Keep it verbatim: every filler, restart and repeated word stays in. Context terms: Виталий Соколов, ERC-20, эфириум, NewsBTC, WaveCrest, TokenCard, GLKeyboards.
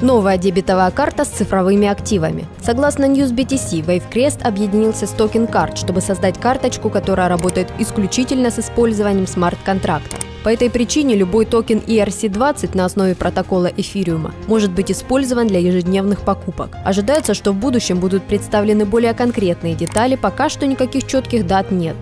Новая дебетовая карта с цифровыми активами. Согласно NewsBTC, WaveCrest объединился с TokenCard, чтобы создать карточку, которая работает исключительно с использованием смарт-контракта. По этой причине любой токен и эр си двадцать на основе протокола эфириума может быть использован для ежедневных покупок. Ожидается, что в будущем будут представлены более конкретные детали, пока что никаких четких дат нет.